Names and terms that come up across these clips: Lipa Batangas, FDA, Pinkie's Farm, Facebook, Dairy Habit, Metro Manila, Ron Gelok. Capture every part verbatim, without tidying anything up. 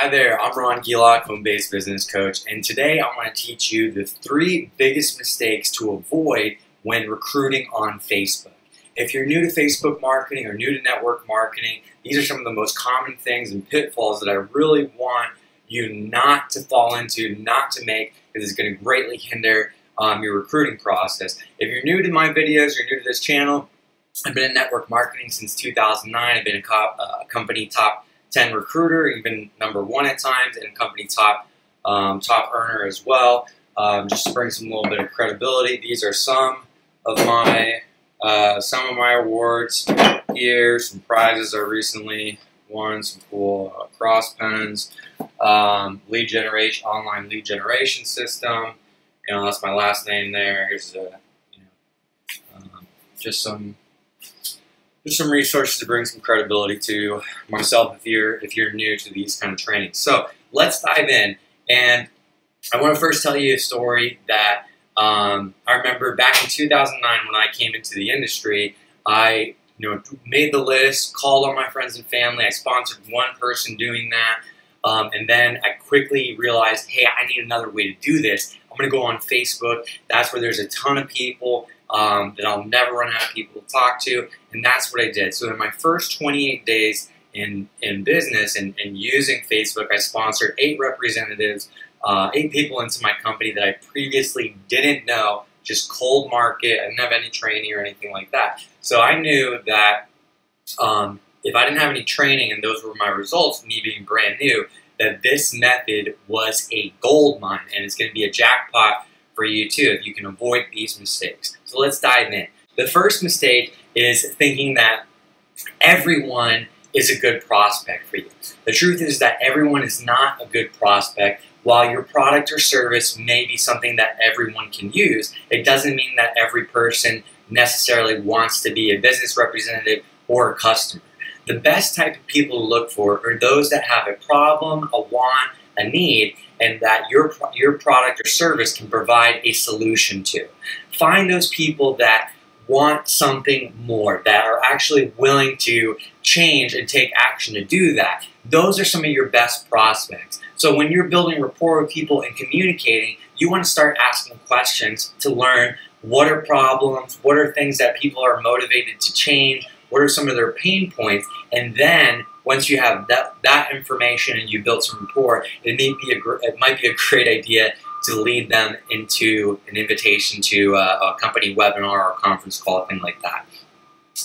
Hi there, I'm Ron Gelok, home-based business coach, and today I want to teach you the three biggest mistakes to avoid when recruiting on Facebook. If you're new to Facebook marketing or new to network marketing, these are some of the most common things and pitfalls that I really want you not to fall into, not to make, because it's going to greatly hinder um, your recruiting process. If you're new to my videos, you're new to this channel, I've been in network marketing since two thousand nine. I've been a cop, uh, company top ten recruiter, even number one at times, and company top um, top earner as well. Um, just to bring some little bit of credibility, these are some of my uh, some of my awards here. Some prizes I recently won, some cool uh, cross pens, um, lead generation, online lead generation system. You know, that's my last name there. Here's a, you know, um, just some. some resources to bring some credibility to myself if you're if you're new to these kind of trainings. So let's dive in, and I want to first tell you a story that um, I remember back in two thousand nine when I came into the industry. I you know made the list, called all my friends and family. I sponsored one person doing that, um, and then I quickly realized, hey, I need another way to do this. I'm going to go on Facebook. That's where there's a ton of people. Um, that I'll never run out of people to talk to, and that's what I did. So in my first twenty-eight days in, in business and, and using Facebook, I sponsored eight representatives, uh, eight people into my company that I previously didn't know, just cold market. I didn't have any training or anything like that. So I knew that um, if I didn't have any training and those were my results, me being brand new, that this method was a gold mine, and it's going to be a jackpot for you too if you can avoid these mistakes. So let's dive in. The first mistake is thinking that everyone is a good prospect for you. The truth is that everyone is not a good prospect. While your product or service may be something that everyone can use, it doesn't mean that every person necessarily wants to be a business representative or a customer. The best type of people to look for are those that have a problem, a want, a need, and that your, your product or service can provide a solution to. Find those people that want something more, that are actually willing to change and take action to do that. Those are some of your best prospects. So when you're building rapport with people and communicating, you want to start asking questions to learn what are problems, what are things that people are motivated to change, what are some of their pain points, and then once you have that, that information and you built some rapport, it, may be a, it might be a great idea to lead them into an invitation to a, a company webinar or a conference call, thing like that.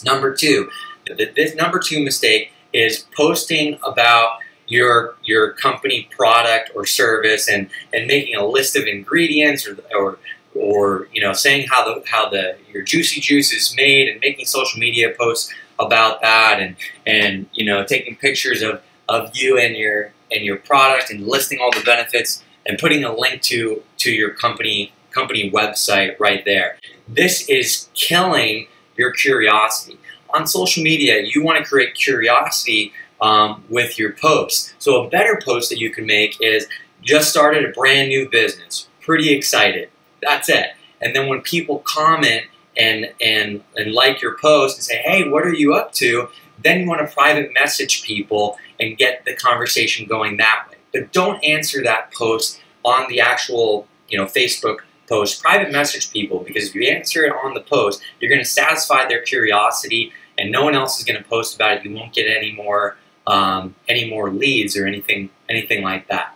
Number two, the, this number two mistake is posting about your your company product or service and and making a list of ingredients or or or you know saying how the how the your juicy juice is made and making social media posts about that, and and you know taking pictures of of you and your and your product and listing all the benefits and putting a link to to your company company website right there. This is killing your curiosity on social media. You want to create curiosity um, with your posts. So a better post that you can make is just started a brand new business, pretty excited. That's it. And then when people comment and and and like your post and say, hey, what are you up to? Then you want to private message people and get the conversation going that way. But don't answer that post on the actual you know Facebook post. Private message people, because if you answer it on the post, you're going to satisfy their curiosity, and no one else is going to post about it. You won't get any more um, any more leads or anything anything like that.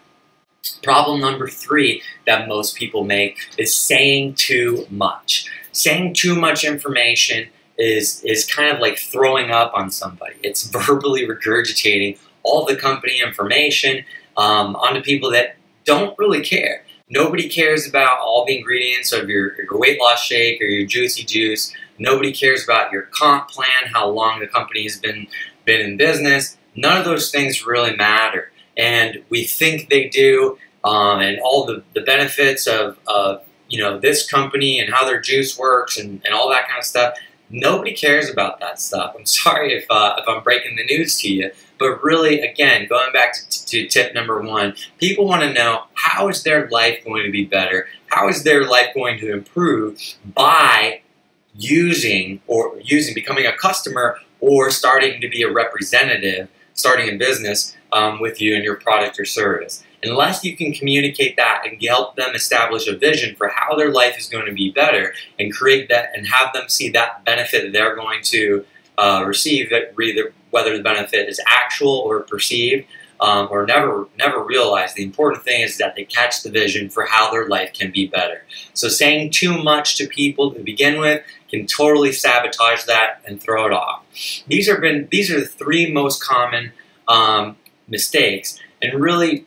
Problem number three that most people make is saying too much. Saying too much information is, is kind of like throwing up on somebody. It's verbally regurgitating all the company information um, onto people that don't really care. Nobody cares about all the ingredients of your, your weight loss shake or your juicy juice. Nobody cares about your comp plan, how long the company has been, been in business. None of those things really matter. And we think they do, um, and all the, the benefits of, of you know this company and how their juice works and, and all that kind of stuff. Nobody cares about that stuff. I'm sorry if, uh, if I'm breaking the news to you, but really, again, going back to, to tip number one, people want to know how is their life going to be better? How is their life going to improve by using or using becoming a customer or starting to be a representative, starting a business um, with you and your product or service. Unless you can communicate that and help them establish a vision for how their life is going to be better and create that and have them see that benefit they're going to uh, receive, whether the benefit is actual or perceived, um, or never never realized. The important thing is that they catch the vision for how their life can be better. So saying too much to people to begin with can totally sabotage that and throw it off. These are been these are the three most common um, mistakes, and really,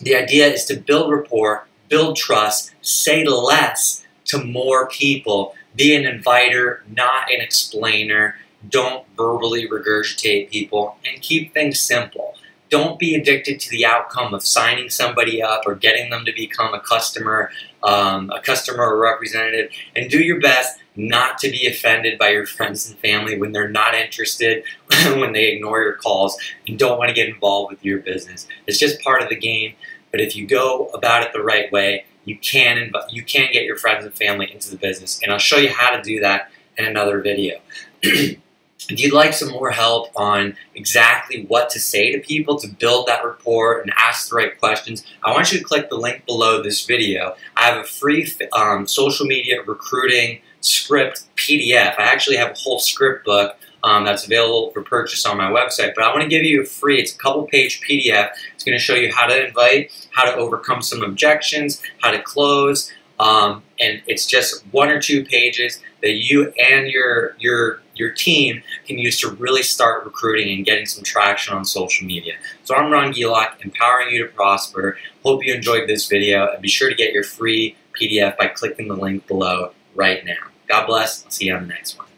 the idea is to build rapport, build trust, say less to more people, be an inviter, not an explainer, don't verbally regurgitate people, and keep things simple. Don't be addicted to the outcome of signing somebody up or getting them to become a customer, um, a customer or representative, and do your best not to be offended by your friends and family when they're not interested, when they ignore your calls and don't want to get involved with your business. It's just part of the game, but if you go about it the right way, you can, you can get your friends and family into the business, and I'll show you how to do that in another video. If you'd like some more help on exactly what to say to people to build that rapport and ask the right questions, I want you to click the link below this video. I have a free um, social media recruiting script P D F. I actually have a whole script book um, that's available for purchase on my website, but I want to give you a free, it's a couple page P D F. It's going to show you how to invite, how to overcome some objections, how to close, um, and it's just one or two pages that you and your, your your team can use to really start recruiting and getting some traction on social media. So I'm Ron Gelok, empowering you to prosper. Hope you enjoyed this video, and be sure to get your free P D F by clicking the link below right now. God bless. I'll see you on the next one.